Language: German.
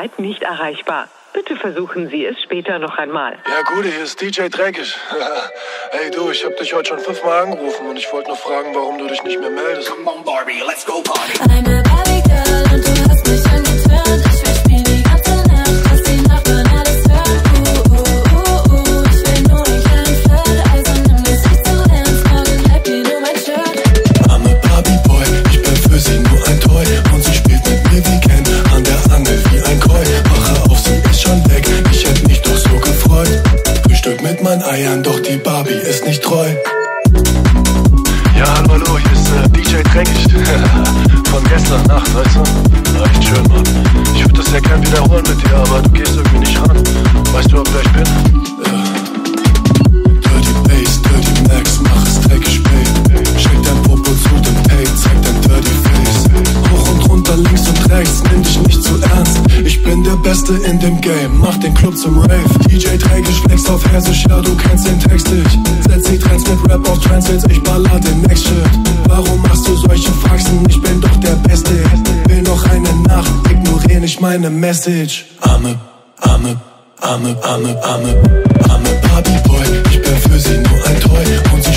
Zeit nicht erreichbar. Bitte versuchen Sie es später noch einmal. Ja, Gude, hier ist DJ Dreckisch. Hey du, ich hab dich heute schon 5-mal angerufen und ich wollte nur fragen, warum du dich nicht mehr meldest. Come on, Barbie, let's go party. I'm a Barbie girl und du hast mich angetört. Ich will spielen die ganze Nacht, dass die Nachbarn alles hören. Ich will nur den kleinen Flirt, also nimm das nicht so ernst. Morgen bleib dir nur mein Shirt. I'm a Barbie Boy, ich bin für sie nur ein Toy. Und sie spielt mit mir wie Ken, an der Angel wie ein Koi. Wache auf, sie ist schon weg, ich hätte mich doch so gefreut. Frühstück mit meinen Eiern, doch die Barbie ist nicht treu. Ja, hallo, hier ist DJ Dreckisch von gestern Nacht, weißt du? Echt schön, Mann. Ich würde das ja gern wiederholen mit dir, aber du gehst irgendwie nicht ran. Weißt du, ob ich bin? Dirty Bass, Dirty Max, mach es dreckig, babe. Schick dein Popo zu dem Pay, zeig dein Dirty Face. Hoch und runter, links und rechts, nimm dich nicht zu ernst. Ich bin der Beste in dem Game, mach den Club zum Rave. DJ Dreckisch flex auf Hessisch, ja, du kennst den Text nicht. Setz die Trends mit Rap auf Transits, ich baller den Next Shit. Warum machst du solche Faxen? Ich bin doch der Beste. Will noch eine Nacht, ignorier nicht meine Message. I'm a Barbie Boy, ich bin für sie nur ein Toy. Und